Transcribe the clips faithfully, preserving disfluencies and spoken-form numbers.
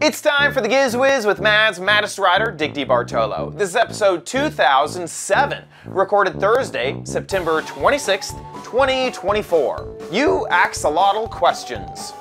It's time for the Giz Wiz with Mad's maddest writer, Dick DeBartolo. This is episode two thousand seven, recorded Thursday, September twenty-sixth, twenty twenty-four. You Axolotl Questions.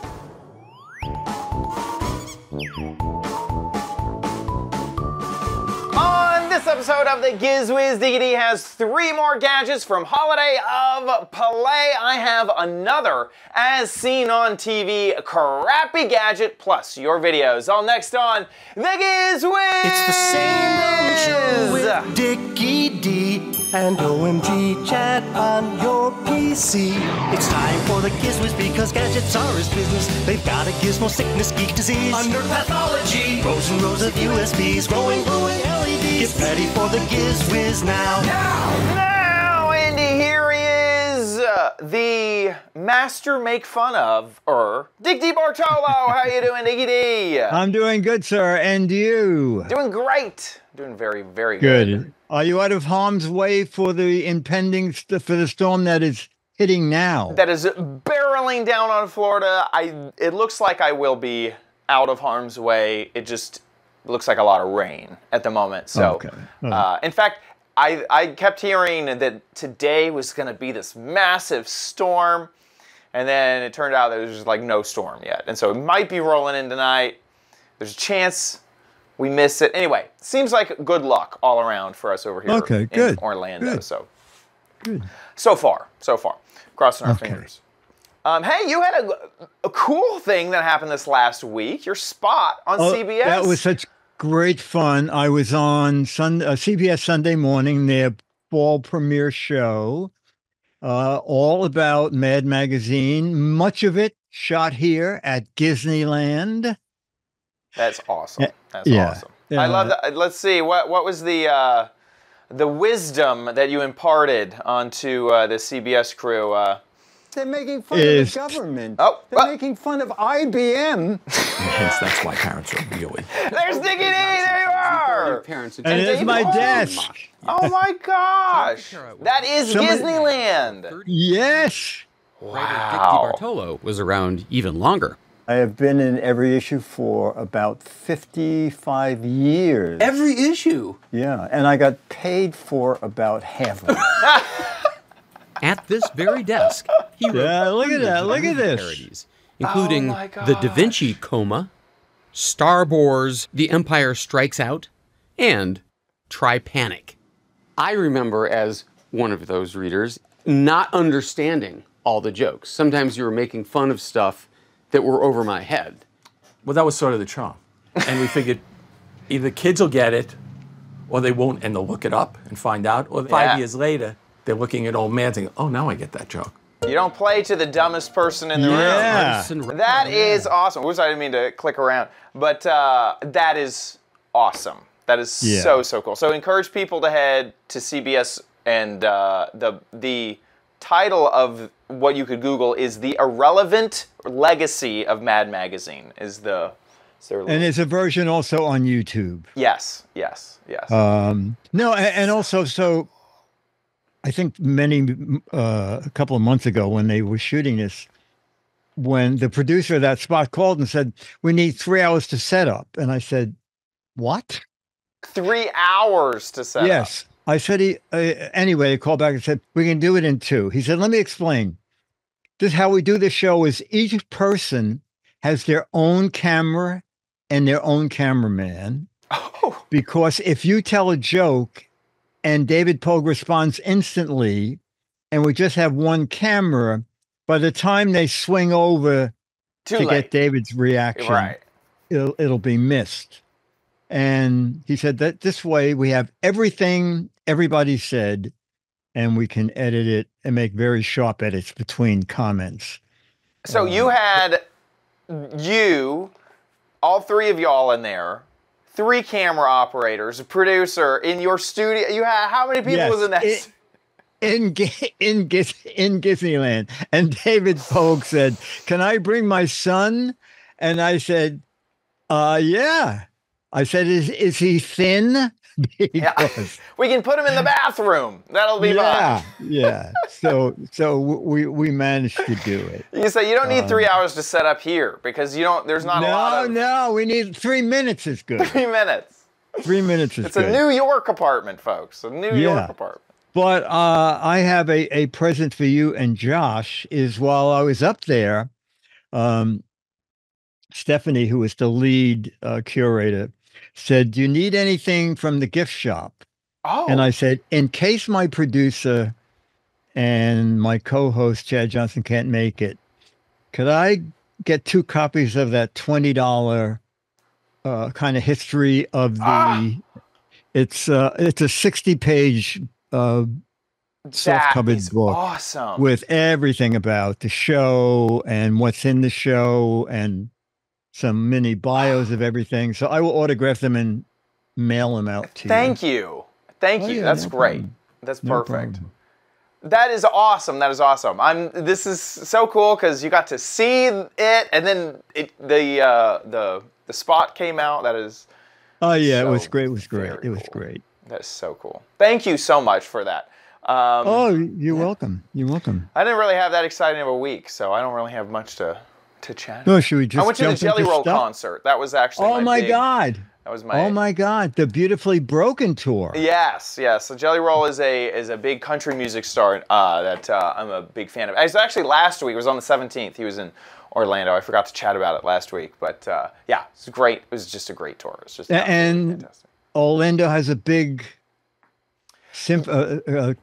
On this episode of the Giz Wiz, Diggity has three more gadgets from Holiday of Palais. I have another as seen on T V crappy gadget plus your videos. All next on the Giz Wiz. It's the same old show with Dickie D and O M G Chat on your P C. It's time for the Giz Wiz because gadgets are his business. They've got a gizmo sickness, geek disease, under pathology, rows and rows of U S Bs, growing glowing L E Ds. Get ready for the Giz Wiz now. Now! Now! And here he is, uh, the master make fun of, er, Dick DeBartolo. How you doing, Diggy D? I'm doing good, sir. And you? Doing great. Doing very, very good. good. Are you out of harm's way for the impending, st for the storm that is hitting now? That is barreling down on Florida. I. It looks like I will be out of harm's way. It just looks like a lot of rain at the moment. So, okay. Okay. Uh, in fact, I, I kept hearing that today was going to be this massive storm. And then it turned out there was just like no storm yet. And so it might be rolling in tonight. There's a chance we miss it. Anyway, seems like good luck all around for us over here okay, in good, Orlando. Good, so good. So far, so far. Crossing our okay. fingers. Um, hey, you had a, a cool thing that happened this last week. Your spot on oh, C B S. That was such great fun. I was on Sun, uh, C B S Sunday Morning, their fall premiere show, uh, all about Mad Magazine. Much of it shot here at Disneyland. That's awesome. That's yeah. awesome. Yeah. I love that. Let's see. What what was the uh, the wisdom that you imparted onto uh, the C B S crew? Uh, They're making fun is... of the government. Oh, They're what? making fun of I B M. Hence, that's why parents are really. There's Diggity. There you are. Parents and and it's my desk. Oh my gosh. That is Somebody... Disneyland. Yes. Wow. Dick DeBartolo was around even longer. I have been in every issue for about fifty-five years. Every issue? Yeah, and I got paid for about half of it. At this very desk, he wrote yeah, look at that, look at this. Parodies, including oh the Da Vinci Coma, Star Wars, The Empire Strikes Out, and Tripanic. I remember as one of those readers not understanding all the jokes. Sometimes you were making fun of stuff that were over my head. Well, that was sort of the charm. And we figured either kids will get it, or they won't, and they'll look it up and find out. Or five yeah. years later, they're looking at old man thinking, oh, now I get that joke. You don't play to the dumbest person in the yeah. room. That is awesome. Oops, I didn't mean to click around. But uh, that is awesome. That is yeah. so, so cool. So encourage people to head to C B S, and uh, the the... title of what you could Google is The Irrelevant Legacy of Mad Magazine. Is the is there and it's a version also on YouTube. Yes, yes, yes. Um, no, and also, so I think many uh, a couple of months ago when they were shooting this, when the producer of that spot called and said, "We need three hours to set up," and I said, "What? Three hours to set yes. up?" Yes. I said, he, uh, anyway, he called back and said, we can do it in two. He said, let me explain. This how we do this show is each person has their own camera and their own cameraman. Oh. Because if you tell a joke and David Pogue responds instantly and we just have one camera, by the time they swing over Too to late. get David's reaction, right. it'll, it'll be missed. And he said that this way we have everything everybody said, and we can edit it and make very sharp edits between comments. So um, you had you, all three of y'all in there, three camera operators, a producer in your studio. You had how many people yes, was in that? It, in in in Disneyland, and David Pogue said, "Can I bring my son?" And I said, "Uh, yeah." I said, is is he thin? Yeah. We can put him in the bathroom. That'll be yeah, fine. Yeah. So so we we managed to do it. You say you don't need um, three hours to set up here because you don't. There's not no, a lot. No, no. We need three minutes is good. Three minutes. Three minutes is it's good. It's a New York apartment, folks. A New yeah. York apartment. But uh, I have a a present for you and Josh. Is while I was up there, um, Stephanie, who was the lead uh, curator, said, "Do you need anything from the gift shop?" Oh. And I said, in case my producer and my co-host, Chad Johnson, can't make it, could I get two copies of that twenty dollar uh, kind of history of the... Ah. It's, uh, it's a sixty page uh, self-covered book. Awesome. With everything about the show and what's in the show and... some mini bios of everything. So I will autograph them and mail them out to you. Thank you. Thank you. That's great. That's perfect. That is awesome. That is awesome. I'm this is so cool because you got to see it and then it the uh the the spot came out. That is Oh yeah, it was great. It was great. It was great. That's so cool. Thank you so much for that. Um Oh, you're welcome. You're welcome. I didn't really have that exciting of a week, so I don't really have much to to chat. No, should we just I went to the Jelly Roll stuff? concert. That was actually Oh my, my big, god. That was my Oh my god, the Beautifully Broken tour. Yes, yes. So Jelly Roll is a is a big country music star uh, that uh, I'm a big fan of. I was actually last week, it was on the seventeenth. He was in Orlando. I forgot to chat about it last week, but uh, yeah, it's great. It was just a great tour. It's just And fantastic. Orlando has a big symp uh, uh,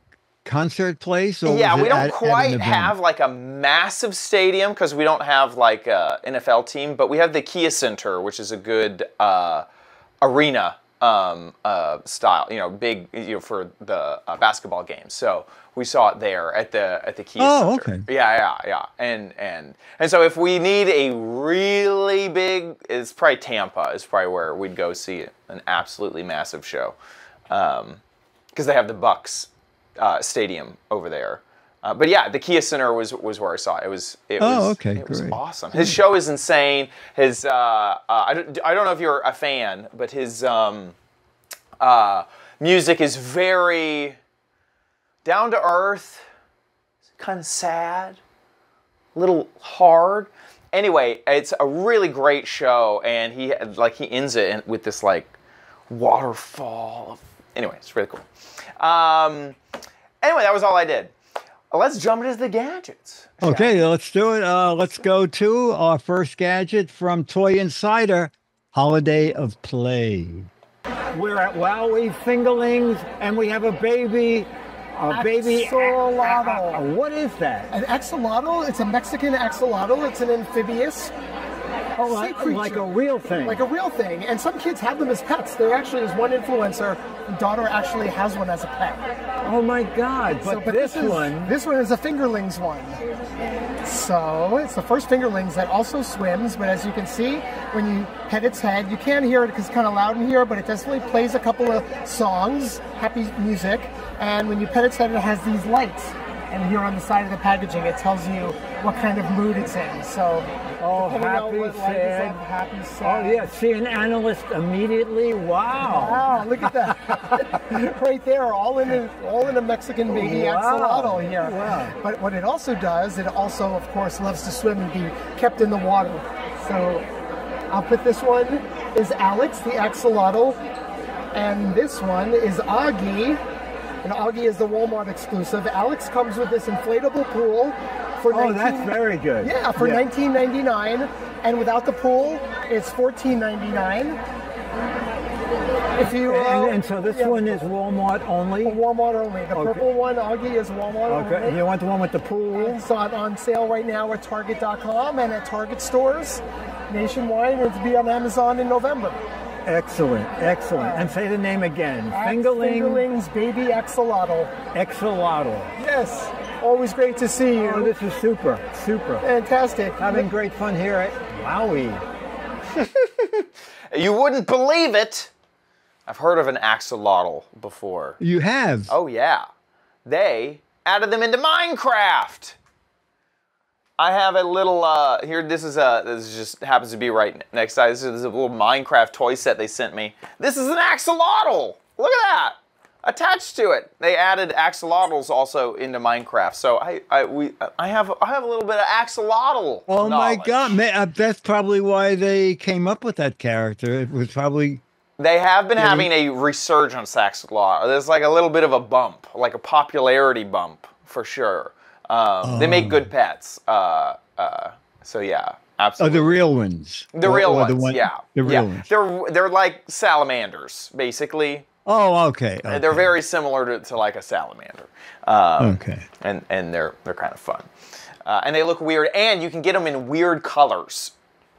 concert place? Or yeah, we don't at, quite at have like a massive stadium because we don't have like a N F L team, but we have the Kia Center, which is a good uh, arena um, uh, style, you know, big, you know, for the uh, basketball games. So we saw it there at the at the Kia oh, Center. Oh, okay. Yeah, yeah, yeah. And and and so if we need a really big, it's probably Tampa is probably where we'd go see it, an absolutely massive show, because um, they have the Bucks. Uh, stadium over there, uh, but yeah, the Kia Center was was where I saw it. It was it oh, was okay, it great. was awesome. His show is insane. His uh, uh, I don't I don't know if you're a fan, but his um, uh, music is very down to earth, kind of sad, a little hard. Anyway, it's a really great show, and he like he ends it with this like waterfall of. Anyway, it's really cool. Um, anyway, that was all I did. Let's jump into the gadgets. Okay, let's do it. Uh, let's go to our first gadget from Toy Insider, Holiday of Play. We're at WowWee Fingerlings, and we have a baby. A baby axolotl. What is that? An axolotl? It's a Mexican axolotl. It's an amphibious. Oh, like, like a real thing. Like a real thing. And some kids have them as pets. There actually is one influencer, daughter actually has one as a pet. Oh my God, but, so, but this, this is, one... This one is a Fingerlings one. So, it's the first Fingerlings that also swims, but as you can see, when you pet its head, you can hear it because it's kind of loud in here, but it definitely plays a couple of songs, happy music, and when you pet its head, it has these lights. And here on the side of the packaging, it tells you what kind of mood it's in. So, oh, happy, what sad. Up, happy, sad. Oh, yeah. See an analyst immediately. Wow. Wow. Look at that. Right there, all in a, all in a Mexican baby wow. axolotl here. Wow. But what it also does, it also, of course, loves to swim and be kept in the water. So, I'll put this one is Alex, the axolotl, and this one is Augie. And Augie is the Walmart exclusive. Alex comes with this inflatable pool for oh, nineteen that's very good. Yeah, for yeah. nineteen ninety-nine, and without the pool, it's fourteen ninety-nine. If you uh, and, and so this yeah, one is Walmart only. Walmart only. The okay. purple one, Augie, is Walmart okay. only. You want the one with the pool? It's so on sale right now at Target dot com and at Target stores nationwide. It'll be on Amazon in November. Excellent, excellent. And say the name again. Fingerling. Fingerlings Baby Axolotl. Axolotl. Yes. Always great to see you. Oh, this is super, super. Fantastic. Having great fun here at WowWee. You wouldn't believe it. I've heard of an axolotl before. You have? Oh, yeah. They added them into Minecraft. I have a little, uh, here, this is a, this just happens to be right next to, this is a little Minecraft toy set they sent me. This is an axolotl! Look at that! Attached to it. They added axolotls also into Minecraft. So I, I, we, I have, I have a little bit of axolotl Oh knowledge. My God, man, that's probably why they came up with that character. It was probably... They have been having a resurgence axolotl. There's like a little bit of a bump, like a popularity bump, for sure. Um, um, they make good pets, uh, uh, so yeah, absolutely. Oh, the real ones. The or, real or ones, the one, yeah. The real yeah. ones. They're they're like salamanders, basically. Oh, okay. okay. They're very similar to, to like a salamander. Um, okay. And and they're they're kind of fun, uh, and they look weird, and you can get them in weird colors,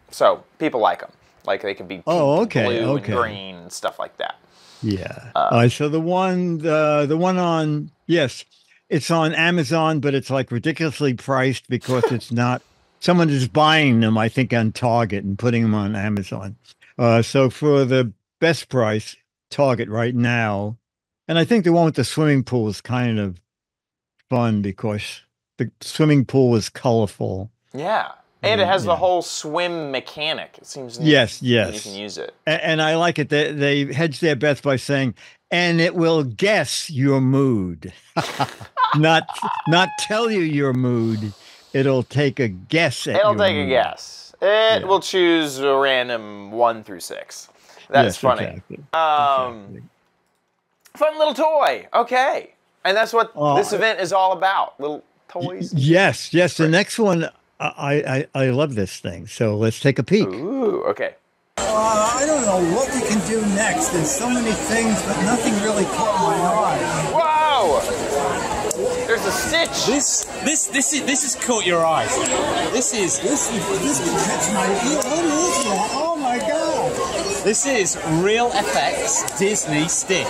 so people like them. Like they can be pink, oh, okay, blue, okay. and green, and stuff like that. Yeah. Um, uh, so the one the the one on yes. It's on Amazon, but it's like ridiculously priced because it's not. Someone is buying them, I think, on Target and putting them on Amazon. Uh, so for the best price, Target right now. And I think the one with the swimming pool is kind of fun because the swimming pool is colorful. Yeah. And it has yeah. the whole swim mechanic. It seems neat. Yes, yes. You can use it. And, and I like it. They, they hedge their bets by saying, and it will guess your mood. not not tell you your mood. It'll take a guess at It'll your take mood. a guess. It yeah. will choose a random one through six. That's yes, funny. Exactly. Um, exactly. Fun little toy. Okay. And that's what oh, this event is all about. Little toys. Yes, yes. The next one... I, I, I love this thing, so let's take a peek. Ooh, okay. Uh, I don't know what we can do next. There's so many things, but nothing really caught my eye. Wow! There's a Stitch. This, this, this is, this has caught your eyes. This is, this, this can catch my ear. What is that? Oh my God! This is Real F X Disney Stitch.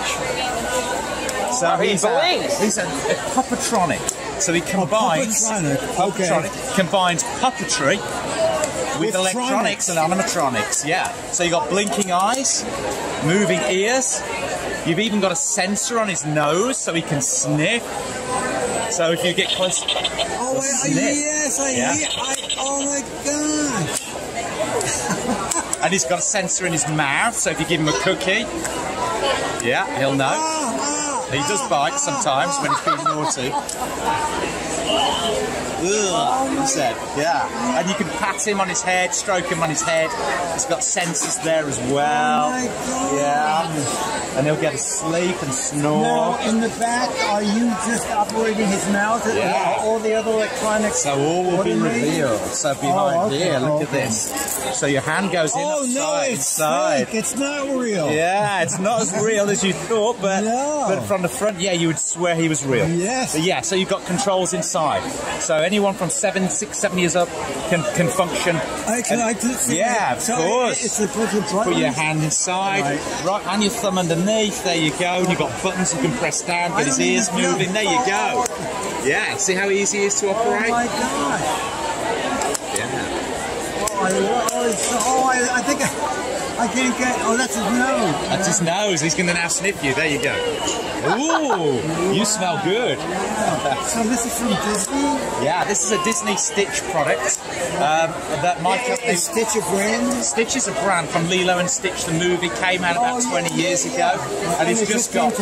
So oh, he's, he's, he's a, a puppetronic. So he combines oh, puppetronic. Okay. combines puppetry with, with electronics tronics. and animatronics. Yeah. So you got blinking eyes, moving ears. You've even got a sensor on his nose so he can sniff. So if you get close, oh wait, yes, I yeah. hear. I, oh my God. And he's got a sensor in his mouth, so if you give him a cookie, yeah, he'll know. Oh, oh. He does bite sometimes when he's being naughty. Ugh, he said. Yeah. And you can pat him on his head, stroke him on his head. He's got sensors there as well. Oh my God. Yeah. And he'll get to sleep and snore. Now, in the back, are you just operating his mouth? Yeah. Are all the other electronics? So all will be revealed. So behind oh, okay, here, look okay. at this. So your hand goes in. Oh no, it's inside. Fake. It's not real. Yeah, it's not as real as you thought, but no. but from the front, yeah, you would swear he was real. Yes. But yeah. So you've got controls inside. So anyone from seven, six, seven years up can can function. I can. And, I can yeah, of so course. It's a Put your hand inside, right. right, and your thumb underneath. There you go. And you've got buttons you can press down. Get his ears moving. There you go. Yeah. See how easy it is to operate. Oh my God. Yeah. Oh, I, oh, I, I think I, I can't get. Oh, that's his nose. That's his nose. He's going to now sniff you. There you go. Ooh, wow. You smell good. Wow. So this is from Disney? Yeah, this is a Disney Stitch product. Um, that my company, is Stitch a brand? Stitch is a brand from Lilo and Stitch. The movie came out about oh, yeah, twenty years ago, and, and it's, it's just got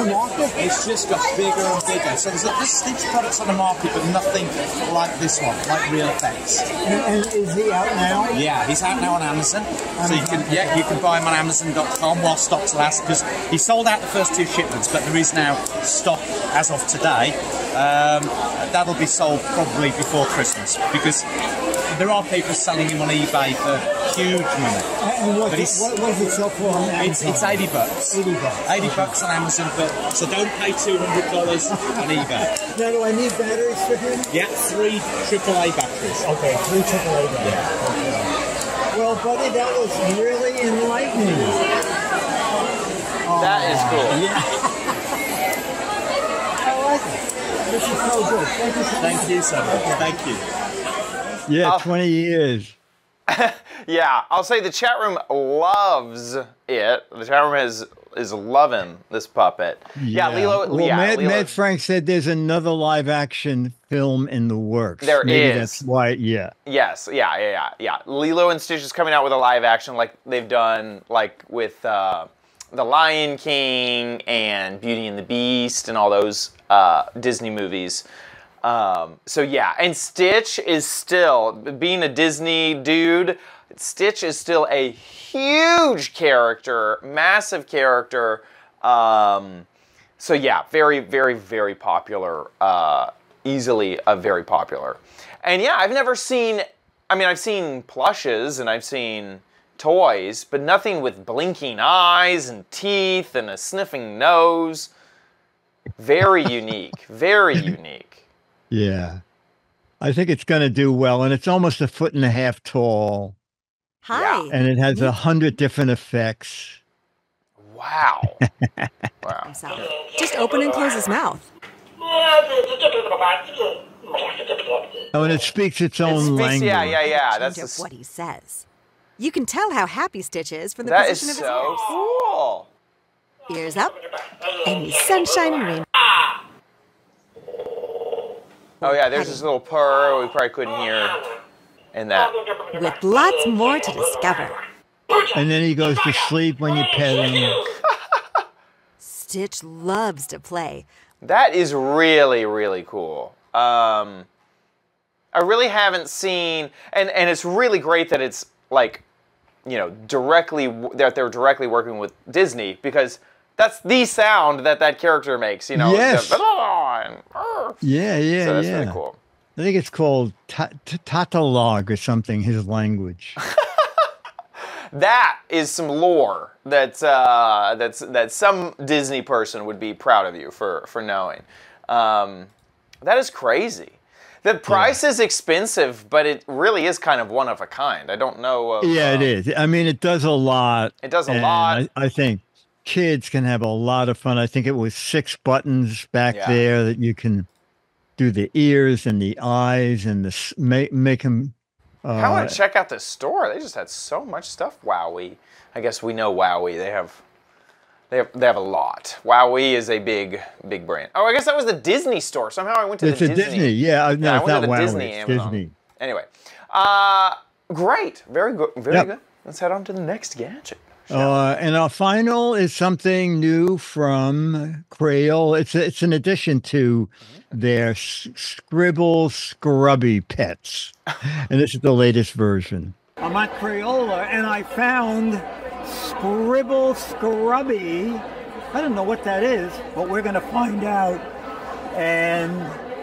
it's just got bigger and bigger. So there's, there's Stitch products on the market, but nothing like this one, like Real Effects. And, and is he out now? Yeah, he's out now on Amazon. Amazon. So you can yeah you can buy him on Amazon dot com while stocks last, because he sold out the first two shipments, but there is now stock as of today. Um, that'll be sold probably before Christmas, because there are people selling him on eBay for huge money. And what does it sell for on Amazon? It's eighty bucks. eighty bucks. eighty bucks on Amazon, but so don't pay two hundred dollars on eBay. Now, do I need batteries for him? Yeah, three triple A batteries. Okay, three triple A batteries. Yeah. Okay. Well, buddy, that was really enlightening. Oh, that is cool. Yeah. This is so good. Thank you so much. Thank you. Yeah, twenty years. Yeah, I'll say the chat room loves it. The chat room is is loving this puppet. Yeah, yeah Lilo. Well, yeah, Matt, Lilo. Matt Frank said there's another live action film in the works. There Maybe is. That's why. Yeah. Yes. Yeah. Yeah. Yeah. Yeah. Lilo and Stitch is coming out with a live action, like they've done, like with uh, the Lion King and Beauty and the Beast and all those uh, Disney movies. Um, so yeah, and Stitch is still, being a Disney dude, Stitch is still a huge character, massive character. Um, so yeah, very, very, very popular, uh, easily uh, very popular. And yeah, I've never seen, I mean, I've seen plushes and I've seen toys, but nothing with blinking eyes and teeth and a sniffing nose. Very unique, very unique. Yeah, I think it's going to do well, and it's almost a foot and a half tall. Hi. Yeah. And it has a hundred different effects. Wow. Wow. Just open and close his mouth. Oh, and it speaks its own it speaks, language. Yeah, yeah, yeah. That's just what he says. You can tell how happy Stitch is from the that position is of his so ears. Cool. Ears up, and he's sunshine and rain. Oh yeah, there's this little purr we probably couldn't hear in that. With lots more to discover. And then he goes to sleep when you pet him. Stitch loves to play. That is really, really cool. Um, I really haven't seen, and, and it's really great that it's like, you know, directly, that they're directly working with Disney, because that's the sound that that character makes, you know. Yes. Like the, yeah, yeah, so that's yeah. Really cool. I think it's called Tatalog or something. His language. That is some lore that uh, that's that some Disney person would be proud of you for for knowing. Um, that is crazy. The price yeah. is expensive, but it really is kind of one of a kind. I don't know. Of, yeah, um, it is. I mean, it does a lot. It does a lot. I, I think kids can have a lot of fun. I think it was six buttons back yeah. there that you can do the ears and the eyes and the make, make them. Uh, I want to check out this store. They just had so much stuff. WowWee. I guess we know WowWee. They have, they have, they have a lot. WowWee is a big, big brand. Oh, I guess that was the Disney store. Somehow I went to it's the a Disney. Disney. Yeah, no, yeah, I went not to the WowWee. Disney Amazon. Disney. Anyway, uh, great. Very good. Very yep. good. Let's head on to the next gadget. Uh, and our final is something new from Crayola. It's it's an addition to their Scribble Scrubby pets, and this is the latest version. I'm at Crayola, and I found Scribble Scrubby. I don't know what that is, but we're going to find out. And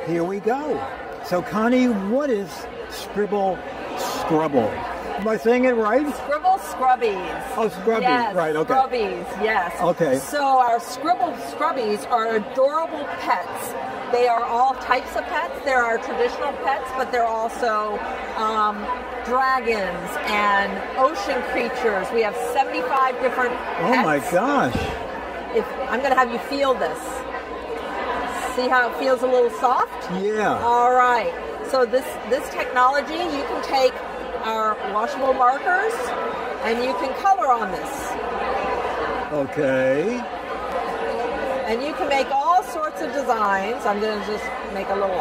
here we go. So, Connie, what is Scribble Scrubble? Am I saying it right? Scribble Scrubbies. Oh, Scrubbies, yes, right, okay. Scrubbies, yes. Okay. So our Scribble Scrubbies are adorable pets. They are all types of pets. There are traditional pets, but they're also um, dragons and ocean creatures. We have seventy-five different pets. Oh my gosh. If, I'm going to have you feel this. See how it feels a little soft? Yeah. All right. So this, this technology, you can take our washable markers, and you can color on this. Okay. And you can make all sorts of designs. I'm gonna just make a little.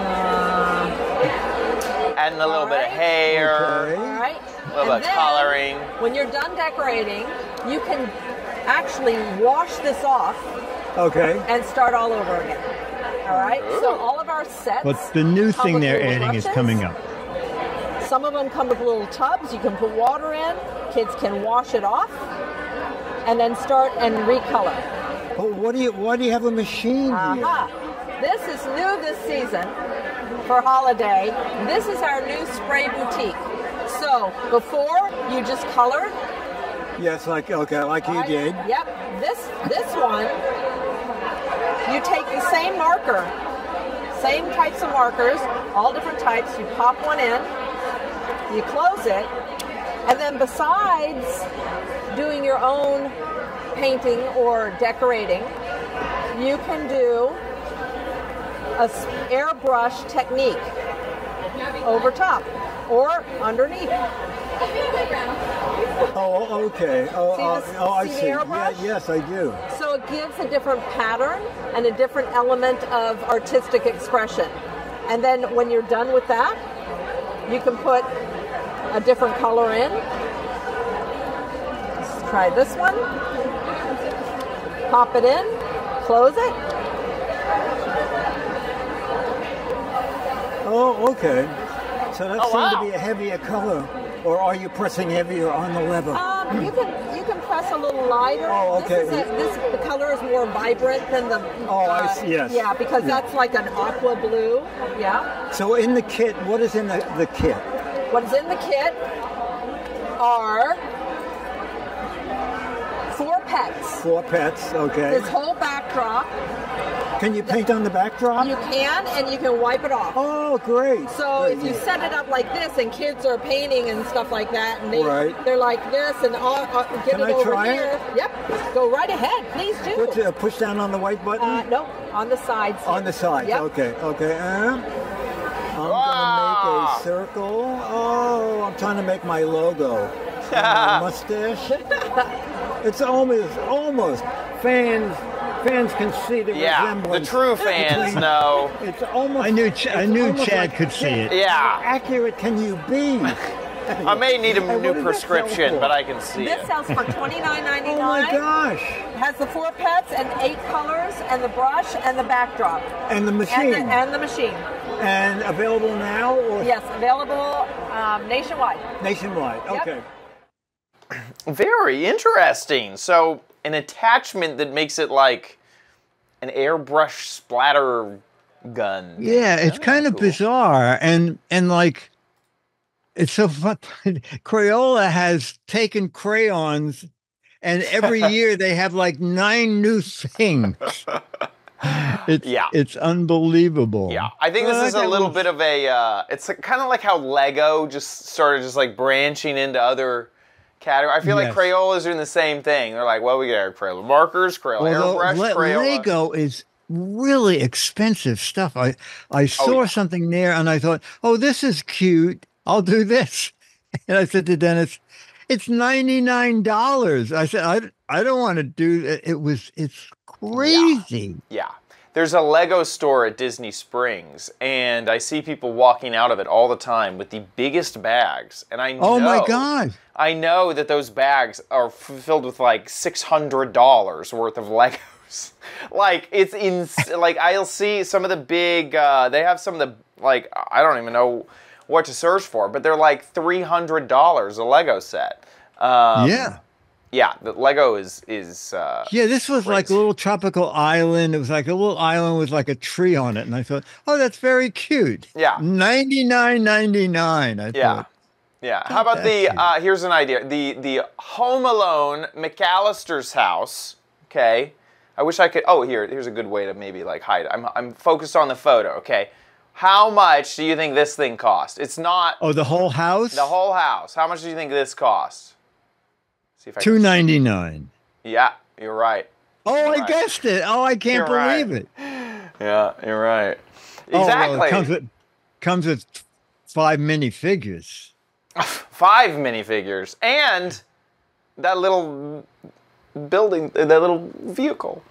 Uh, Adding a little right. bit of hair. Okay. All right. A little and bit of coloring. When you're done decorating, you can actually wash this off. Okay. And start all over again. All right. Ooh. So all of our sets. But the new thing they're adding brushes. Is coming up. Some of them come with little tubs. You can put water in. Kids can wash it off, and then start and recolor. Oh, what do you? Why do you have a machine uh-huh. here? This is new this season for holiday. This is our new spray boutique. So before you just colored. Yes, like okay, like you did. Yep. This this one, you take the same marker, same types of markers, all different types. You pop one in. You close it, and then besides doing your own painting or decorating, you can do a airbrush technique over top. or underneath. Oh, okay. Oh, see this, oh, I see. see. Yeah, yes, I do. So it gives a different pattern and a different element of artistic expression. And then when you're done with that, you can put a different color in. Let's try this one. Pop it in. Close it. Oh, okay. So that oh, seemed wow. to be a heavier color. Or are you pressing heavier on the lever? Um, you can you can press a little lighter. Oh, okay. This is a, this, the color is more vibrant than the. Oh, uh, I see. Yes. Yeah, because yeah. that's like an aqua blue. Yeah. So in the kit, what is in the, the kit? What is in the kit are four pets. Four pets. Okay. This whole backdrop. Can you paint on the backdrop? You can, and you can wipe it off. Oh, great. So great. If you set it up like this, and kids are painting and stuff like that, and they, right. they're like this, and all, uh, get can it I over try here. It? Yep. Go right ahead. Please do. What's, uh, push down on the white button? Uh, no, on the sides. On the sides. Yep. Okay, okay. Uh, I'm wow. going to make a circle. Oh, I'm trying to make my logo. Yeah. My mustache. It's almost, almost fans. Fans can see the yeah, resemblance. The true fans between, know. It's almost. I knew. Ch I knew Chad like, could see it. Yeah. How accurate can you be? I may need a new prescription, but I can see this it. This sells for twenty-nine ninety-nine. Oh my gosh! It has the four pets and eight colors, and the brush, and the backdrop, and the machine, and the, and the machine. And available now? Or? Yes, available um, nationwide. Nationwide. Okay. Yep. Very interesting. So. An attachment that makes it like an airbrush splatter gun. Yeah, it's kind of cool. bizarre, and and like it's so fun. Crayola has taken crayons, and every year they have like nine new things. It's, yeah, it's unbelievable. Yeah, I think this uh, is a little was... bit of a. Uh, it's kind of like how Lego just started just like branching into other. Category. I feel yes. like Crayola's doing the same thing. They're like, well, we get our Crayola markers, Crayola airbrush, Le Crayola. Lego is really expensive stuff. I, I saw oh, yeah. something there and I thought, oh, this is cute. I'll do this. And I said to Dennis, it's ninety-nine dollars. I said, I, I don't want to do that. It was, it's crazy. Yeah. yeah. There's a Lego store at Disney Springs, and I see people walking out of it all the time with the biggest bags. And I know, oh my God, I know that those bags are filled with like six hundred dollars worth of Legos. Like it's in, like I'll see some of the big. Uh, they have some of the like I don't even know what to search for, but they're like three hundred dollars a Lego set. Um, yeah. Yeah, the Lego is is. Uh, yeah, this was crazy. Like a little tropical island. It was like a little island with like a tree on it, and I thought, oh, that's very cute. Yeah, ninety-nine ninety-nine. I yeah, thought. yeah. How about the? Uh, here's an idea: the the Home Alone McAllister's house. Okay, I wish I could. Oh, here, here's a good way to maybe like hide. I'm I'm focused on the photo. Okay, how much do you think this thing cost? It's not. Oh, the whole house. The whole house. How much do you think this costs? two ninety-nine. Yeah, you're right. Oh, you're I right. guessed it. Oh, I can't you're believe right. it. Yeah, you're right. Oh, exactly. Well, it comes with, comes with five minifigures. Five minifigures and that little building, that little vehicle.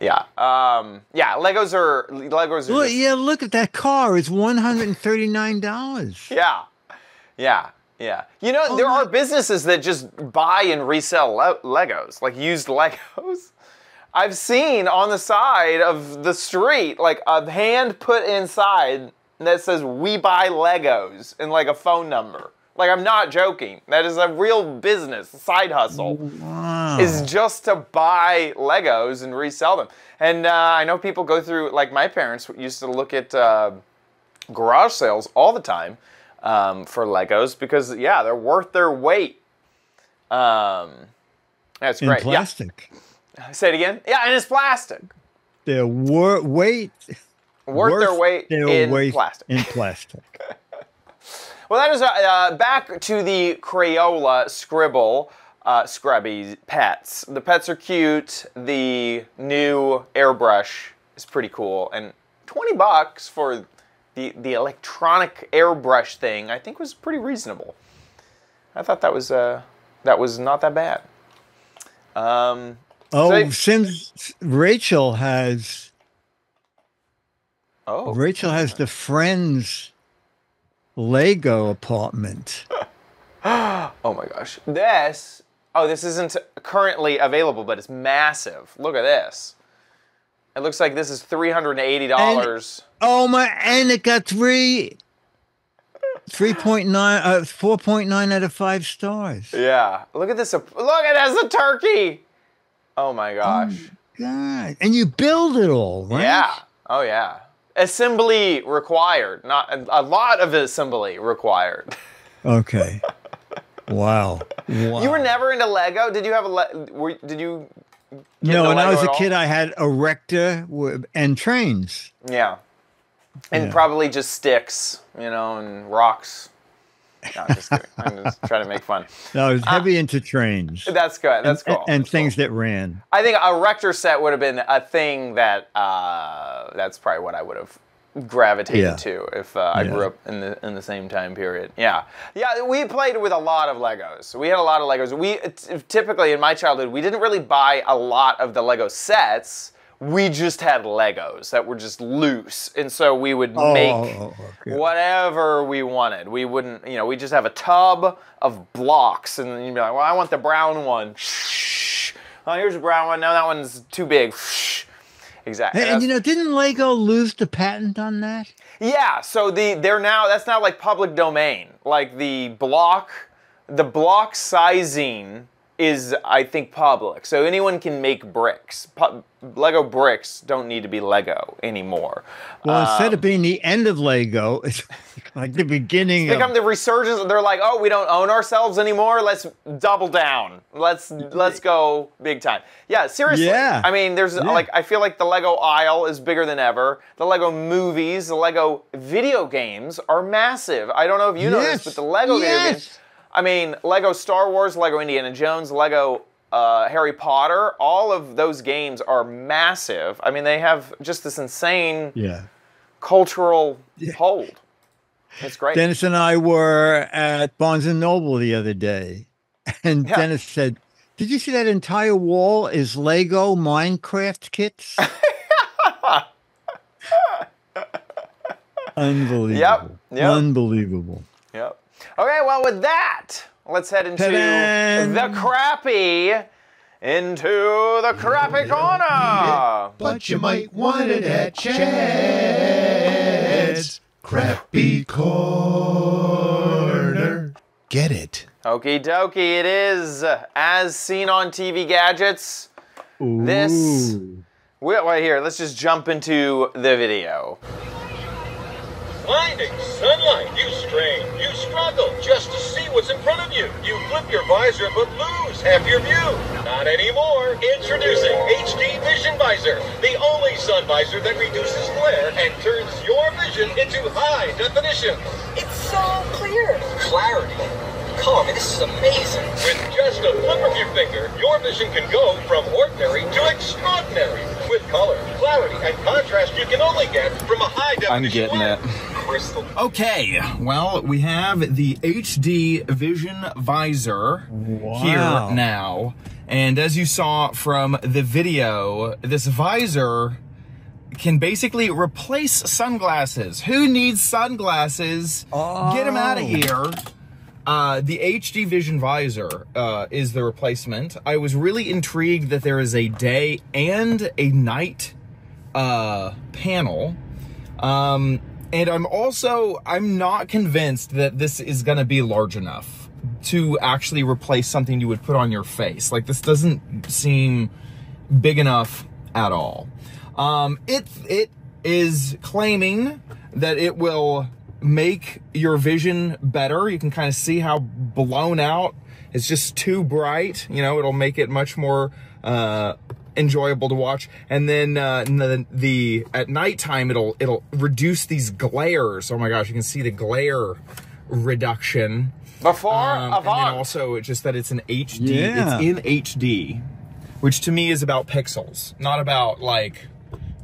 Yeah. Um, yeah. Legos are Legos. Are look, just, yeah. Look at that car. It's one hundred thirty-nine dollars. Yeah. Yeah. Yeah, you know oh, there my. are businesses that just buy and resell le Legos, like used Legos. I've seen on the side of the street like a hand put inside that says "We buy Legos" and like a phone number. Like I'm not joking. That is a real business, a side hustle. Wow. Is just to buy Legos and resell them. And uh, I know people go through. Like my parents used to look at uh, garage sales all the time. Um, for Legos because yeah, they're worth their weight. Um, that's great. In plastic. Yeah. Say it again. Yeah, and it's plastic. They're wor weight. Worth, worth their weight their in weight plastic. In plastic. Well, that is uh, back to the Crayola Scribble uh, Scrubbies pets. The pets are cute. The new airbrush is pretty cool, and twenty bucks for the, the electronic airbrush thing, I think was pretty reasonable. I thought that was, uh, that was not that bad. Um, oh, so I, since Rachel has, oh, Rachel has the Friends Lego apartment. Oh my gosh. This, oh, this isn't currently available, but it's massive. Look at this. It looks like this is three hundred eighty dollars. And, oh my, and it got three, three point nine, uh, four point nine out of five stars. Yeah. Look at this. Look, it has a turkey. Oh my gosh. Oh my God. And you build it all, right? Yeah. Oh yeah. Assembly required. Not a lot of assembly required. Okay. Wow. Wow. You were never into Lego? Did you have a le were, did you get No, when Lego I was a kid all? I had a Erector and trains. Yeah. And yeah. probably just sticks, you know, and rocks. No, I'm just kidding. I'm just trying to make fun. No, I was heavy uh, into trains. That's good. That's and, cool. And, and that's things cool. that ran. I think a Erector set would have been a thing that uh that's probably what I would have gravitated yeah. to if uh, I yeah. grew up in the in the same time period. Yeah, yeah. We played with a lot of Legos. We had a lot of Legos. We typically in my childhood we didn't really buy a lot of the Lego sets. We just had Legos that were just loose, and so we would oh, make okay. whatever we wanted. We wouldn't, you know, we just have a tub of blocks, and you'd be like, well, I want the brown one. Oh, here's a brown one. No, that one's too big. Exactly. And, and you know, didn't Lego lose the patent on that? Yeah, so the they're now that's now like public domain. Like the block the block sizing is I think public. So anyone can make bricks. Pu Lego bricks don't need to be Lego anymore. Well, um, instead of being the end of Lego, it's like the beginning of become the resurgence. They're like, "Oh, we don't own ourselves anymore. Let's double down. Let's let's go big time." Yeah, seriously. Yeah. I mean, there's yeah. like I feel like the Lego aisle is bigger than ever. The Lego movies, the Lego video games are massive. I don't know if you yes. know this, but the Lego yes. video games. I mean, Lego Star Wars, Lego Indiana Jones, Lego Uh, Harry Potter, all of those games are massive. I mean, they have just this insane yeah. cultural yeah. hold. It's great. Dennis and I were at Barnes and Noble the other day, and yeah. Dennis said, did you see that entire wall is Lego Minecraft kits? Unbelievable. Yep. Yep. Unbelievable. Yep. Okay, well, with that... let's head into the crappy, into the crappy corner. But you might want it at Chad's Crappy Corner. Get it. Okie dokie, it is As Seen on T V Gadgets. Ooh. This, right here, let's just jump into the video. Blinding sunlight, you strain, you struggle just to see what's in front of you. You flip your visor but lose half your view. Not anymore. Introducing H D Vision Visor, the only sun visor that reduces glare and turns your vision into high definition. It's so clear. Clarity. Color, man, this is amazing. With just a flip of your finger, your vision can go from ordinary to extraordinary. With color, clarity, and contrast you can only get from a high definition. I'm getting it. Okay, well, we have the H D Vision Visor wow. here now. And as you saw from the video, this visor can basically replace sunglasses. Who needs sunglasses? Oh. Get them out of here. Uh, the H D Vision Visor uh, is the replacement. I was really intrigued that there is a day and a night uh, panel. Um, and I'm also, I'm not convinced that this is going to be large enough to actually replace something you would put on your face. Like, this doesn't seem big enough at all. Um, it, it is claiming that it will... make your vision better. You can kind of see how blown out. It's just too bright. You know, it'll make it much more uh, enjoyable to watch. And then uh, the, the at nighttime, it'll it'll reduce these glares. Oh my gosh, you can see the glare reduction. Before um, avant. And then also it's just that it's an H D. Yeah. It's in H D, which to me is about pixels, not about like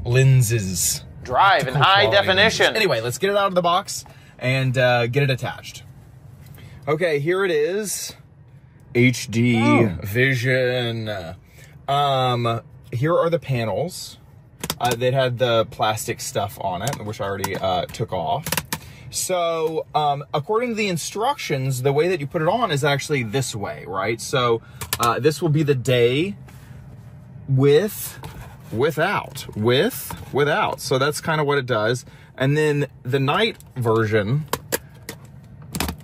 lenses. drive in high definition. Anyway, let's get it out of the box and uh, get it attached. Okay, here it is. H D oh. Vision. Um, here are the panels. Uh, that had the plastic stuff on it, which I already uh, took off. So, um, according to the instructions, the way that you put it on is actually this way, right? So, uh, this will be the day with, without, with, without. So that's kind of what it does. And then the night version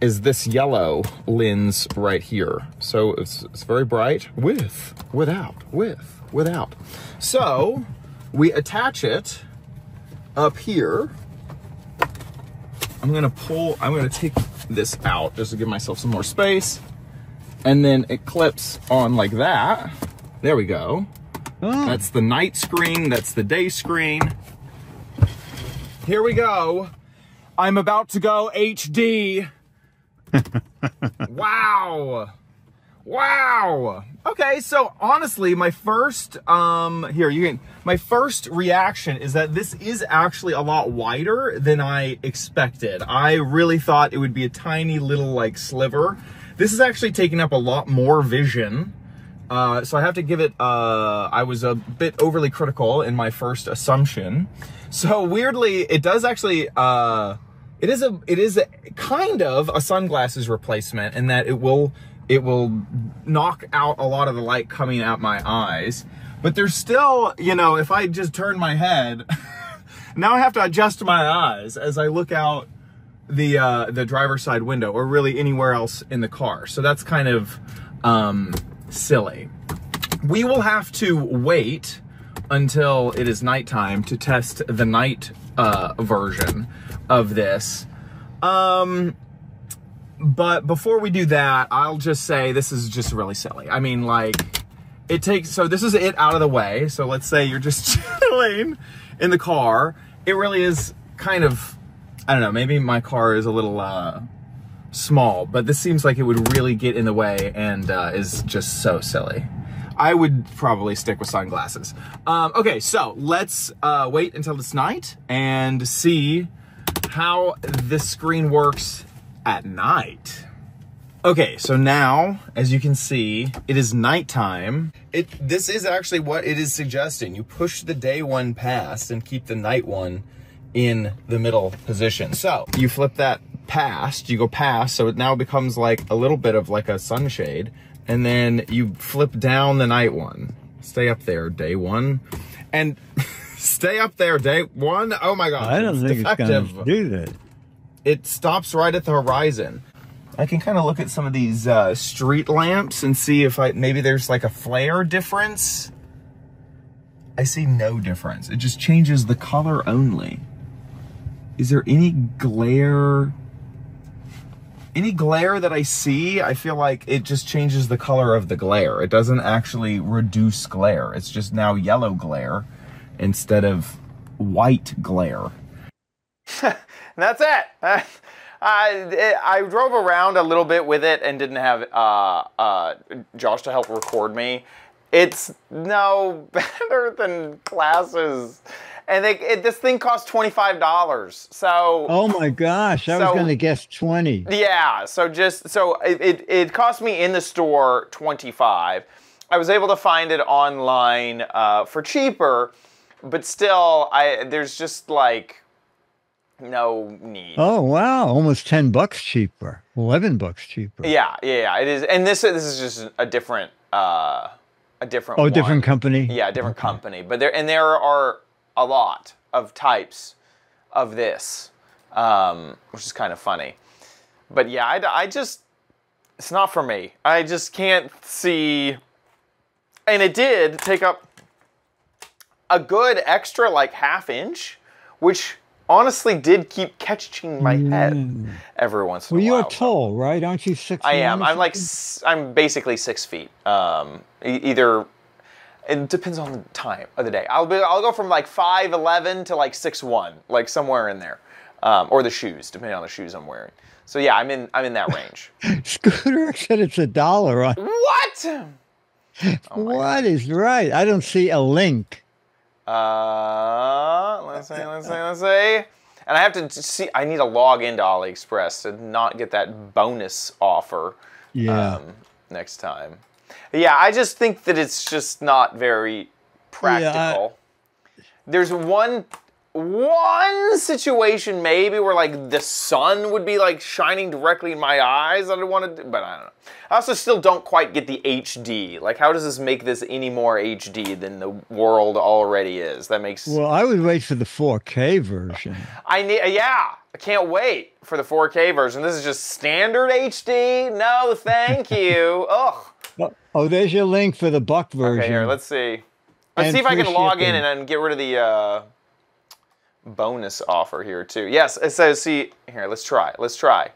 is this yellow lens right here. So it's, it's very bright. With, without, with, without. So we attach it up here. I'm gonna pull, I'm gonna take this out just to give myself some more space. And then it clips on like that. There we go. Oh. That's the night screen, that's the day screen. Here we go. I'm about to go H D. Wow. Wow. Okay, so honestly, my first, um, here, you can, my first reaction is that this is actually a lot wider than I expected. I really thought it would be a tiny little, like, sliver. This is actually taking up a lot more vision. Uh, so I have to give it, uh, I was a bit overly critical in my first assumption. So weirdly, it does actually, uh, it is a, it is a kind of a sunglasses replacement in that it will, it will knock out a lot of the light coming out my eyes. But there's still, you know, if I just turn my head, now I have to adjust my eyes as I look out the uh, the driver's side window or really anywhere else in the car. So that's kind of um, silly. We will have to wait until it is nighttime to test the night uh, version of this. Um, But before we do that, I'll just say this is just really silly. I mean, like, it takes, so this is it out of the way. So let's say you're just chilling in the car. It really is kind of, I don't know, maybe my car is a little uh, small, but this seems like it would really get in the way and uh, is just so silly. I would probably stick with sunglasses. Um, okay, so let's uh, wait until it's night and see how this screen works at night. Okay, so now, as you can see, it is nighttime. It, this is actually what it is suggesting. You push the day one past and keep the night one in the middle position. So you flip that past, you go past, so it now becomes like a little bit of like a sunshade, and then you flip down the night one. Stay up there, day one. And stay up there, day one. Oh my God. I don't think it's gonna do that. It stops right at the horizon. I can kind of look at some of these uh, street lamps and see if I, maybe there's like a flare difference. I see no difference. It just changes the color only. Is there any glare? Any glare that I see, I feel like it just changes the color of the glare. It doesn't actually reduce glare. It's just now yellow glare instead of white glare. That's it. Uh, I, it. I drove around a little bit with it and didn't have uh, uh, Josh to help record me. It's no better than glasses. And they, it, this thing costs twenty-five dollars. So oh my gosh, I so, was going to guess twenty. Yeah, so just so it, it it cost me in the store twenty-five. I was able to find it online uh, for cheaper, but still, I there's just like no need. Oh wow, almost ten bucks cheaper, eleven bucks cheaper. Yeah, yeah, it is. And this this is just a different, uh, a different. Oh, one. different company. Yeah, a different okay. company. But there and there are a lot of types of this, um, which is kind of funny. But yeah, I, I just it's not for me. I just can't see. And it did take up a good extra like half inch, which honestly did keep catching my head every once in well, a while. Well, you're tall, right? Aren't you six feet? I am. I'm like, I'm basically six feet. Um, either, it depends on the time of the day. I'll be, I'll go from like five eleven to like six one, like somewhere in there. Um, or the shoes, depending on the shoes I'm wearing. So yeah, I'm in, I'm in that range. Scooter said it's a dollar. On what? Oh what God. is right? I don't see a link. Uh, let's see, let's see, let's see. And I have to see, I need to log into AliExpress to not get that bonus offer yeah. um, next time. Yeah, I just think that it's just not very practical. Yeah, I... There's one, one situation maybe where like the sun would be like shining directly in my eyes. I don't want to, but I don't know. I also still don't quite get the H D. Like, how does this make this any more H D than the world already is? That makes well. I would wait for the four K version. I need, yeah. I can't wait for the four K version. This is just standard H D. No, thank you. Ugh. Oh, there's your link for the buck version. Okay, here, let's see. Let's and see if I can log shipping. in and then get rid of the uh, bonus offer here, too. Yes, it says, see, here, let's try. Let's try.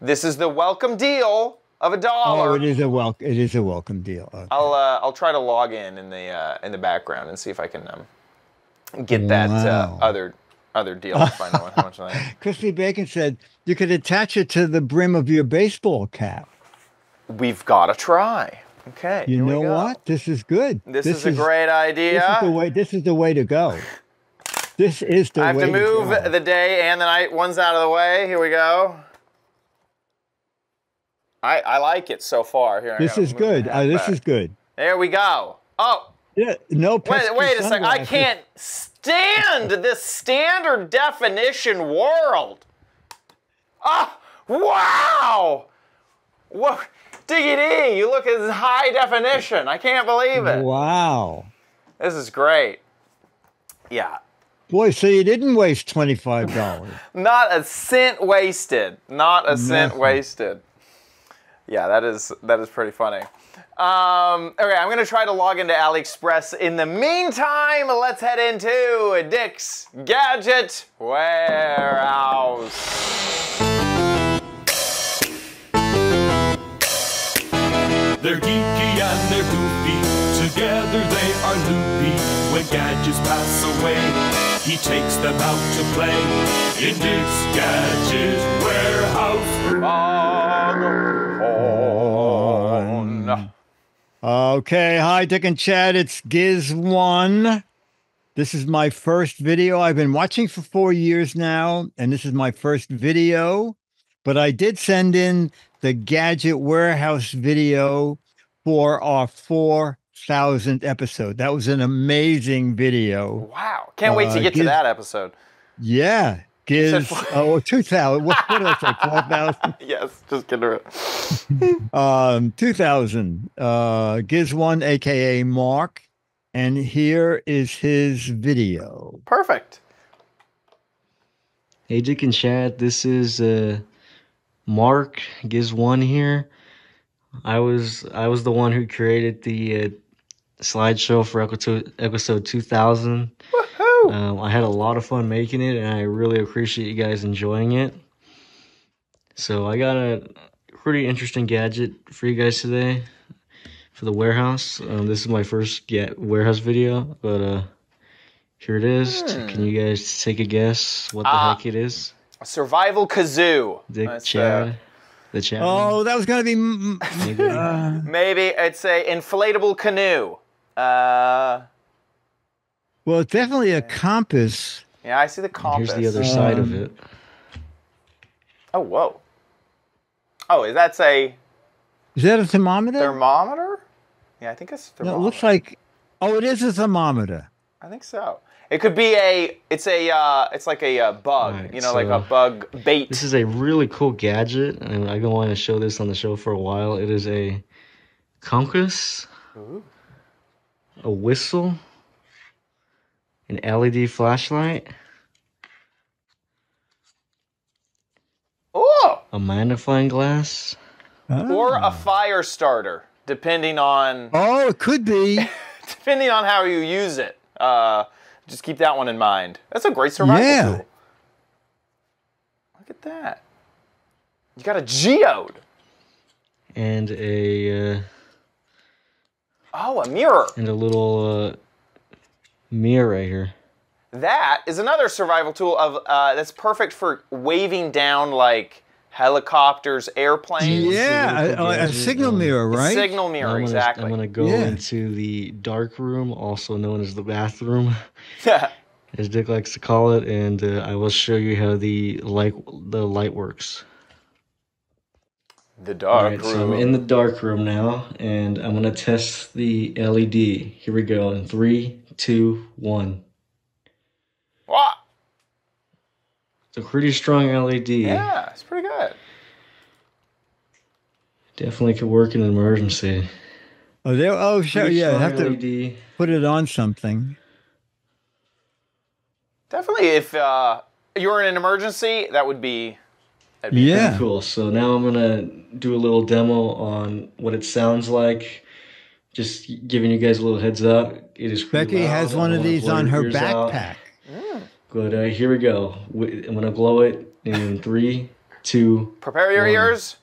This is the welcome deal of a dollar. Oh, it is a, wel it is a welcome deal. Okay. I'll, uh, I'll try to log in in the, uh, in the background and see if I can um, get that wow. uh, other... Other deal. To find out how much that. Christy Bacon said you could attach it to the brim of your baseball cap. We've got to try. Okay. You know what? This is good. This, this is, is a great idea. This is the way. This is the way to go. This is the way. I have way to move to go. The day and the night one's out of the way. Here we go. I I like it so far. Here. This is good. Uh, this is good. There we go. Oh. Yeah. No. Wait. Wait a second. I can't. Stand this standard definition world. Ah, wow! What, diggity, you look at this high definition. I can't believe it. Wow. This is great. Yeah. Boy, so you didn't waste twenty-five dollars. Not a cent wasted. Not a cent Nothing. wasted. Yeah, that is that is pretty funny. Um, okay, I'm gonna try to log into AliExpress. In the meantime, let's head into Dick's Gadget Warehouse. They're geeky and they're goofy. Together they are loopy. When gadgets pass away, he takes them out to play in Dick's Gadget Warehouse. On, on. Okay, hi Dick and Chad, it's Giz one. This is my first video. I've been watching for four years now, and this is my first video. But I did send in the Gadget Warehouse video for our four thousandth episode. That was an amazing video. Wow, can't wait uh, to get Giz, to that episode. Yeah, Giz, oh, two thousand, what, what did I say, four thousand? Yes, just kidding around. um two thousand uh Giz one aka Mark, and here is his video. Perfect. Hey Dick and Chad, this is uh Mark, Giz one here. I was I was the one who created the uh, slideshow for episode two thousand. Woohoo! Um, I had a lot of fun making it, and I really appreciate you guys enjoying it. So I got a pretty interesting gadget for you guys today for the warehouse. Um, this is my first get warehouse video, but uh, here it is. Hmm. Can you guys take a guess what the uh, heck it is? A survival kazoo. Dick, That's Chad, a... the chat. Oh, one. That was gonna be maybe. Uh, maybe it's a inflatable canoe. Uh, well, it's definitely a compass. Yeah, I see the compass. And here's the other um, side of it. Oh, whoa. Oh, is that a... Is that a thermometer? Thermometer? Yeah, I think it's a thermometer. No, it looks like... Oh, it is a thermometer. I think so. It could be a... It's a. Uh, it's like a uh, bug, right, you know, so like a bug bait. This is a really cool gadget, and I've been wanting to show this on the show for a while. It is a compass, ooh, a whistle, an L E D flashlight, a magnifying glass, oh, or a fire starter, depending on... Oh, it could be. Depending on how you use it. Uh, just keep that one in mind. That's a great survival yeah. tool. Look at that. You got a geode. And a... Uh, oh, a mirror. And a little uh, mirror right here. That is another survival tool of uh, that's perfect for waving down, like... helicopters, airplanes. Yeah, a, a, a signal mirror, right? A signal mirror, I'm gonna, exactly. I'm going to go yeah. into the dark room, also known as the bathroom, as Dick likes to call it, and uh, I will show you how the light, the light works. The dark All right, room. So I'm in the dark room now, and I'm going to test the L E D. Here we go in three, two, one. What? It's a pretty strong L E D. Yeah, it's pretty good. Definitely could work in an emergency. Oh, there. Oh, sure. Pretty yeah, have L E D. To put it on something. Definitely, if uh, you were in an emergency, that would be. That'd be yeah. pretty cool. So now I'm gonna do a little demo on what it sounds like. Just giving you guys a little heads up. It is. Becky loud. has one of these on her backpack. Out. But uh, here we go. I'm gonna blow it in three, two. Prepare your one. ears.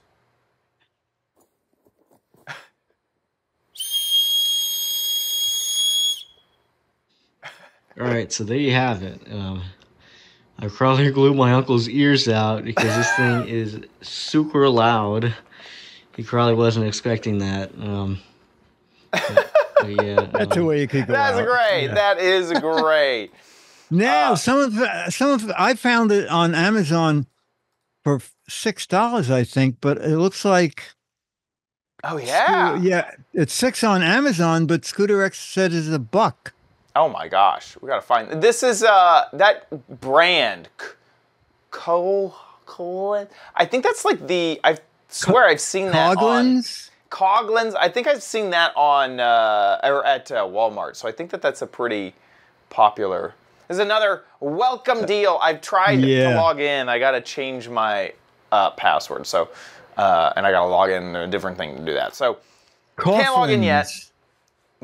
All right, so there you have it. Um, I probably glued my uncle's ears out because this thing is super loud. He probably wasn't expecting that. Um, but, but yeah, that's um, the way you could go. That's out. great. Yeah. That is great. Now, uh, some of the, some of the, I found it on Amazon for six dollars, I think, but it looks like oh yeah, Scooter, yeah, it's six on Amazon, but Scooter X said it's a buck. Oh my gosh, we gotta find this is uh that brand, Cole Cole. I think that's like the I swear Co I've seen that Coghlan's? on Coghlan's. I think I've seen that on uh, or at uh, Walmart. So I think that that's a pretty popular. There's another welcome deal. I've tried yeah. to log in. I got to change my uh, password. So, uh, and I got to log in to a different thing to do that. So, Coghlan's. Can't log in yet.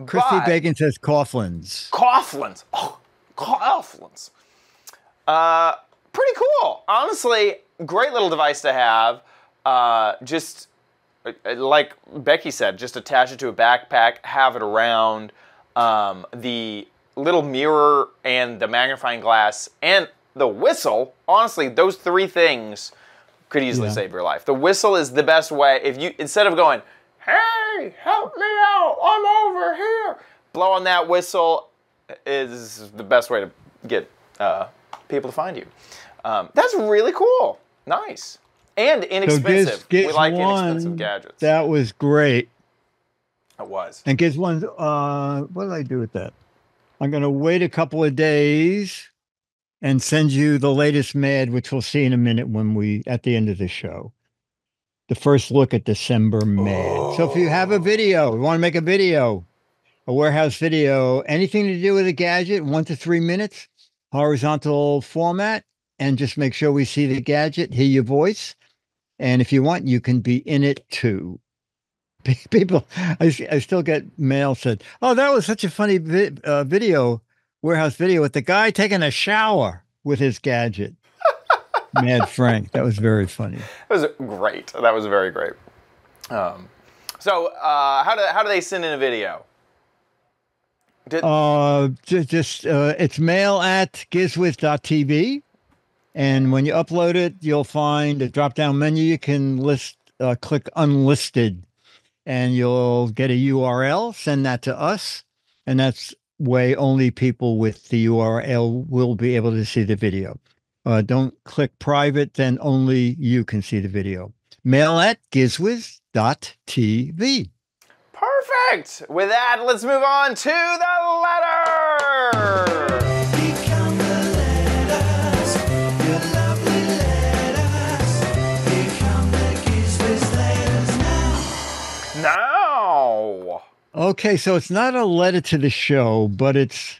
Christy Bacon says Coghlan's. Coghlan's. Oh, Coghlan's. Uh, pretty cool. Honestly, great little device to have. Uh, just, like Becky said, just attach it to a backpack, have it around. Um, the... little mirror and the magnifying glass and the whistle, honestly, those three things could easily yeah. save your life. The whistle is the best way. If you, instead of going, hey, help me out, I'm over here, blowing that whistle is the best way to get uh, people to find you. Um, that's really cool. Nice. And inexpensive. So Giz, Giz we like one, inexpensive gadgets. That was great. It was. And Giz one, uh, what did I do with that? I'm going to wait a couple of days and send you the latest Mad, which we'll see in a minute when we, at the end of the show, the first look at December Mad. Oh. So if you have a video, you want to make a video, a warehouse video, anything to do with a gadget, one to three minutes, horizontal format, and just make sure we see the gadget, hear your voice. And if you want, you can be in it too. People, I, I still get mail said, oh, that was such a funny vi uh, video, warehouse video with the guy taking a shower with his gadget. Mad Frank, that was very funny. That was great. That was very great. Um, so uh, how, do, how do they send in a video? Did uh, just, just uh, it's mail at gizwiz dot t v. And when you upload it, you'll find a drop-down menu. You can list, uh, click unlisted. And you'll get a U R L, send that to us. And that's way only people with the U R L will be able to see the video. Uh, don't click private, then only you can see the video. Mail at gizwiz dot t v. Perfect. With that, let's move on to the letter. Okay, so it's not a letter to the show, but it's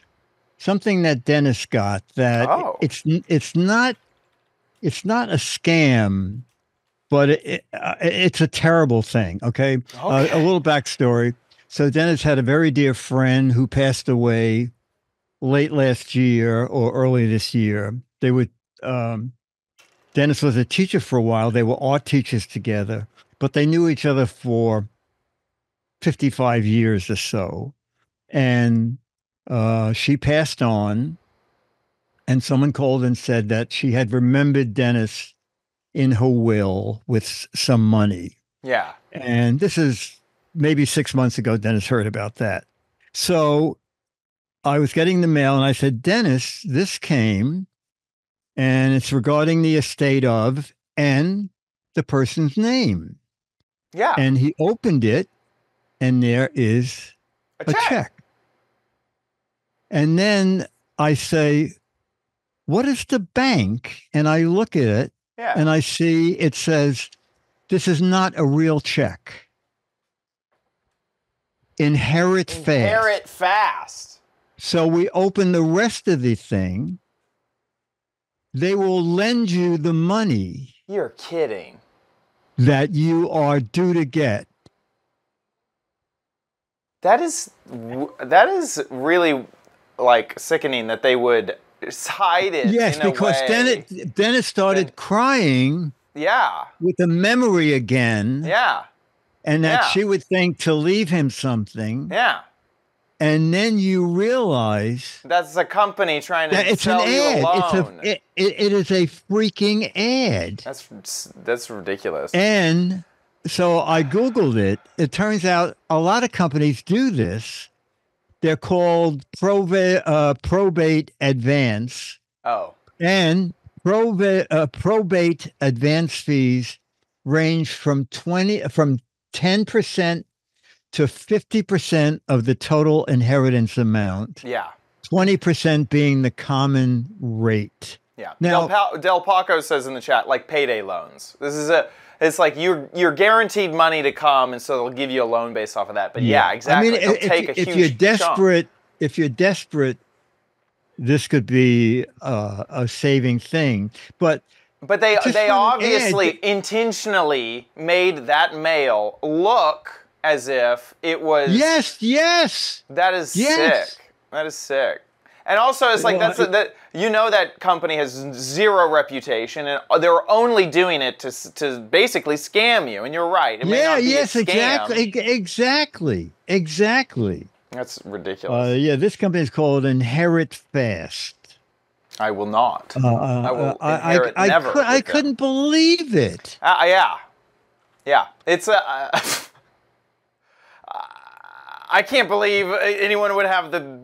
something that Dennis got. That oh. it's it's not it's not a scam, but it, it, uh, it's a terrible thing. Okay, okay. Uh, a little backstory. So Dennis had a very dear friend who passed away late last year or early this year. They were um, Dennis was a teacher for a while. They were art teachers together, but they knew each other for fifty-five years or so, and uh, she passed on, and someone called and said that she had remembered Dennis in her will with some money. Yeah. And this is maybe six months ago, Dennis heard about that. So I was getting the mail and I said, Dennis, this came and it's regarding the estate of and the person's name. Yeah. And he opened it and there is a, a check. check. And then I say, what is the bank? And I look at it yeah. and I see it says, this is not a real check. Inherit fast. Inherit fast. So we open the rest of the thing. They will lend you the money. You're kidding. That you are due to get. That is, that is really like sickening that they would hide it. Yes, in because a way. then it then it started then, crying. Yeah, with the memory again. Yeah, and that yeah. she would think to leave him something. Yeah, and then you realize that's a company trying to it's sell an ad. You a loan. It's a, it, it is a freaking ad. That's that's ridiculous. And so I Googled it. It turns out a lot of companies do this. They're called probate, uh, probate advance. Oh. And probate, uh, probate advance fees range from twenty, from ten percent to fifty percent of the total inheritance amount. Yeah. twenty percent being the common rate. Yeah. Now, Del, pa Del Paco says in the chat, like payday loans. This is a... It's like you're you're guaranteed money to come, and so they'll give you a loan based off of that. But yeah, yeah exactly. I mean, if, take a if huge you're desperate, chunk. if you're desperate, this could be uh, a saving thing. But but they they obviously intentionally made that mail look as if it was yes yes that is yes. sick that is sick. And also, it's like, well, that's a, that, you know that company has zero reputation, and they're only doing it to to basically scam you, and you're right. It may yeah, not be yes, a scam. exactly, exactly, exactly. That's ridiculous. Uh, yeah, this company is called InheritFast. I will not. Uh, I will uh, inherit I, I, never. I, could, I couldn't believe it. Uh, yeah. Yeah. It's a... Uh, I can't believe anyone would have the...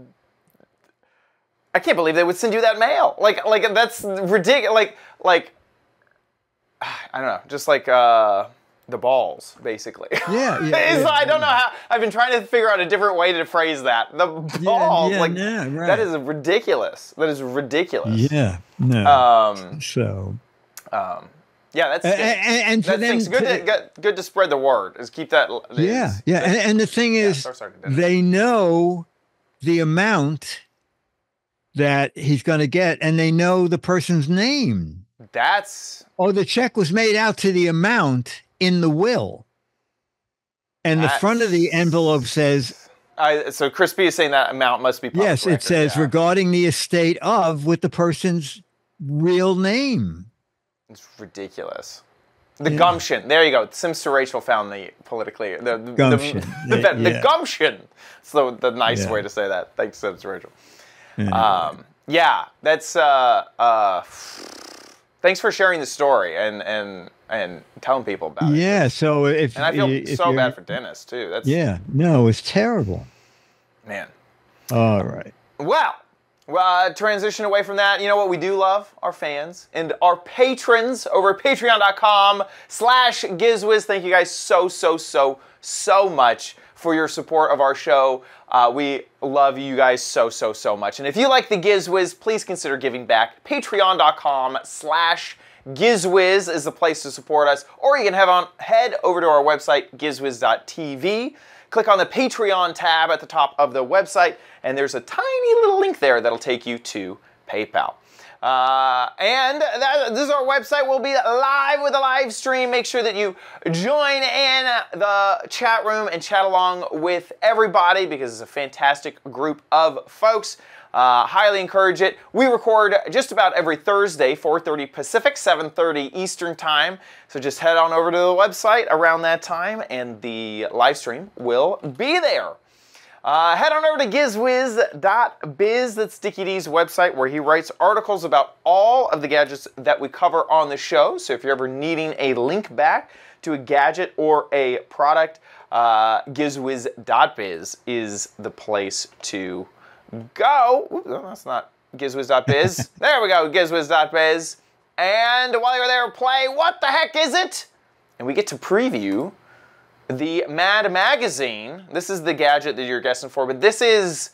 I can't believe they would send you that mail. Like, like that's ridiculous. Like, like, I don't know. Just like uh, the balls, basically. Yeah, yeah, yeah I don't yeah. know how. I've been trying to figure out a different way to phrase that. The balls, yeah, yeah, like yeah, right. that is ridiculous. That is ridiculous. Yeah. No. Um, so. Um, yeah, that's. And, and, and that for them to, good, to, good, good to spread the word. Is keep that. Is, yeah, yeah, and, and the thing yeah, is, they know the amount that he's going to get, and they know the person's name. That's... Or the check was made out to the amount in the will. And the front of the envelope says... I, so Crispy is saying that amount must be... Public yes, record, it says yeah. regarding the estate of with the person's real name. It's ridiculous. The yeah. gumption. There you go. Simster Rachel found the politically... The, the, gumption. The, the, yeah. the gumption. It's the, the nice yeah. way to say that. Thanks, Simster Rachel. Um, yeah, that's, uh, uh, thanks for sharing the story and, and, and telling people about it. Yeah. So if, and I feel if so bad for Dennis too. That's yeah, no, it's terrible, man. All right. Well, uh, transition away from that. You know what we do love? Our fans and our patrons over at patreon.com slash gizwiz. Thank you guys so, so, so, so much for your support of our show. Uh, we love you guys so, so, so much. And if you like the Giz Wiz, please consider giving back. Patreon.com slash gizwiz is the place to support us. Or you can have on, head over to our website, gizwiz dot t v. Click on the Patreon tab at the top of the website, and there's a tiny little link there that'll take you to PayPal. Uh, and that, this is our website. We'll be live with a live stream. Make sure that you join in the chat room and chat along with everybody because it's a fantastic group of folks. Uh, highly encourage it. We record just about every Thursday, four thirty Pacific, seven thirty Eastern time. So just head on over to the website around that time and the live stream will be there. Uh, head on over to giz wiz dot biz, that's Dickie D's website, where he writes articles about all of the gadgets that we cover on the show. So if you're ever needing a link back to a gadget or a product, uh, giz wiz dot biz is the place to go. Oops, that's not giz wiz dot biz. There we go, giz wiz dot biz. And while you're there, play What the Heck Is It? And we get to preview the Mad Magazine. This is the gadget that you're guessing for, but this is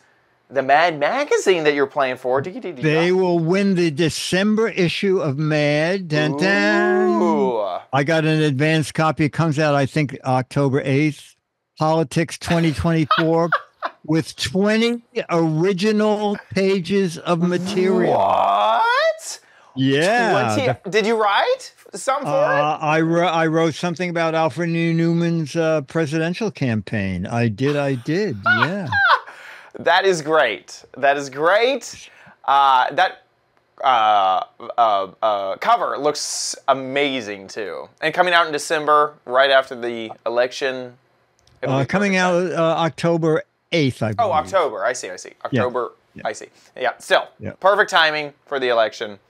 the Mad Magazine that you're playing for. They will win the December issue of Mad. Dun, dun. I got an advanced copy. It comes out, I think, October eighth. Politics twenty twenty-four with twenty original pages of material. What? Yeah. twenty, did you write some for uh, it? I, I wrote something about Alfred Newman's uh, presidential campaign. I did, I did, yeah. That is great. That is great. Uh, that uh, uh, uh, cover looks amazing, too. And coming out in December, right after the election. Uh, coming out uh, October eighth, I believe. Oh, October. I see, I see. October, yeah. I see. Yeah, still. Yeah. Perfect timing for the election.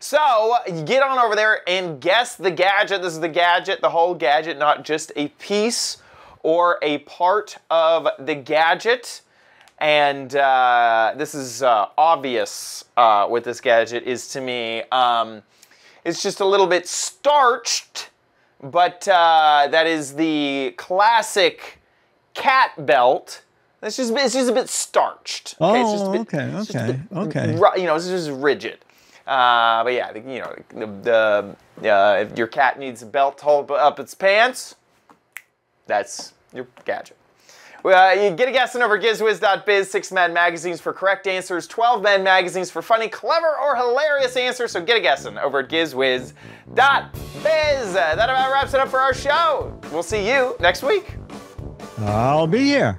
So, get on over there and guess the gadget. This is the gadget, the whole gadget, not just a piece or a part of the gadget. And uh, this is uh, obvious uh, what this gadget is to me. Um, it's just a little bit starched, but uh, that is the classic cat belt. It's just, it's just a bit starched. Okay? Oh, it's just a bit, okay, it's just okay, a bit, okay. You know, it's just rigid. Uh, but yeah, you know, the, the uh, if your cat needs a belt to hold up its pants, that's your gadget. Well, uh, you get a guess in over giz wiz dot biz, six Mad Magazines for correct answers, twelve Mad Magazines for funny, clever, or hilarious answers. So get a guess in over at giz wiz dot biz. That about wraps it up for our show. We'll see you next week. I'll be here.